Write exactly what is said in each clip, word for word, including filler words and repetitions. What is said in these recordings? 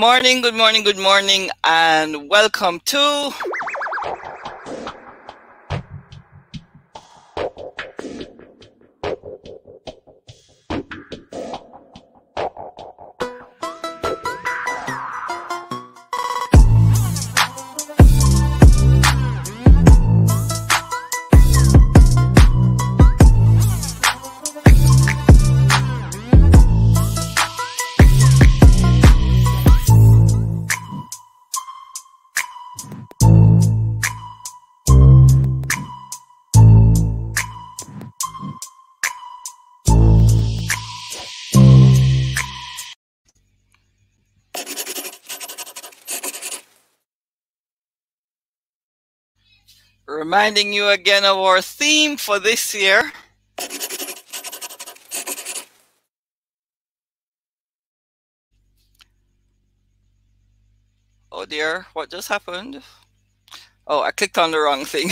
morning, good morning, good morning, and welcome to reminding you again of our theme for this year. Oh dear, what just happened? Oh, I clicked on the wrong thing.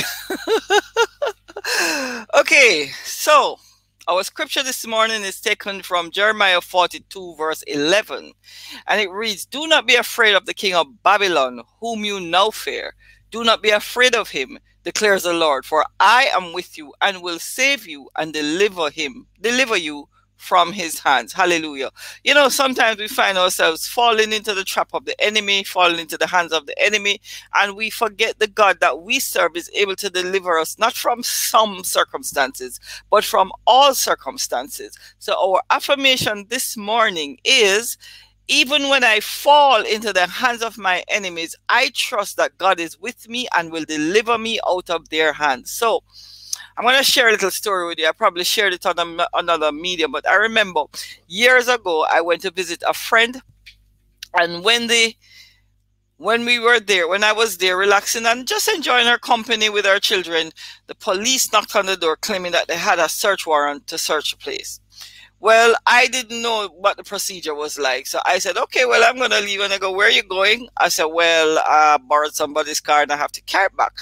Okay, so our scripture this morning is taken from Jeremiah forty-two, verse eleven. And it reads, "Do not be afraid of the king of Babylon, whom you now fear. Do not be afraid of him, declares the Lord, for I am with you and will save you and deliver him, deliver you from his hands." Hallelujah. You know, sometimes we find ourselves falling into the trap of the enemy, falling into the hands of the enemy, and we forget the God that we serve is able to deliver us, not from some circumstances, but from all circumstances. So our affirmation this morning is, even when I fall into the hands of my enemies, I trust that God is with me and will deliver me out of their hands. So I'm going to share a little story with you. I probably shared it on a, another medium, but I remember years ago, I went to visit a friend. And when they, when we were there, when I was there relaxing and just enjoying her company with our children, the police knocked on the door claiming that they had a search warrant to search the place. Well, I didn't know what the procedure was like. So I said, okay, well, I'm going to leave. And I go, where are you going? I said, well, I borrowed somebody's car and I have to carry it back.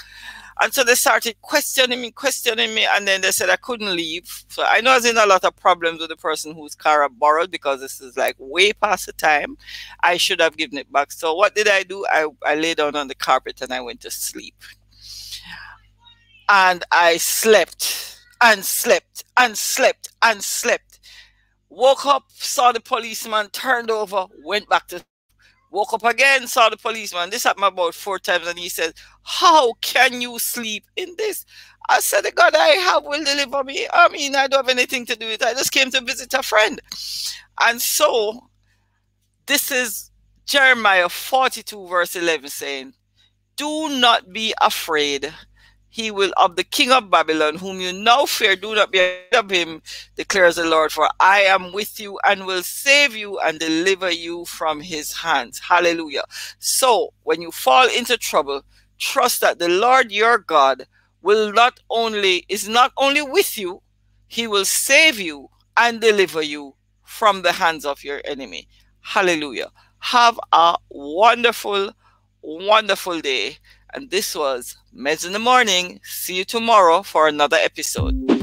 And so they started questioning me, questioning me. And then they said I couldn't leave. So I know I was in a lot of problems with the person whose car I borrowed, because this is like way past the time. I should have given it back. So what did I do? I, I lay down on the carpet and I went to sleep. And I slept and slept and slept and slept. Woke up, saw the policeman, turned over, went back to, woke up again, saw the policeman. This happened about four times. And he said, how can you sleep in this? I said, the God I have will deliver me. I mean, I don't have anything to do with it. I just came to visit a friend. And so this is Jeremiah forty-two, verse eleven, saying, do not be afraid. He will of the king of Babylon, whom you now fear. Do not be afraid of him, declares the Lord, for I am with you and will save you and deliver you from his hands. Hallelujah. So when you fall into trouble, trust that the Lord your God will not only is not only with you, he will save you and deliver you from the hands of your enemy. Hallelujah. Have a wonderful, wonderful day. And this was Medz in the Morning. See you tomorrow for another episode.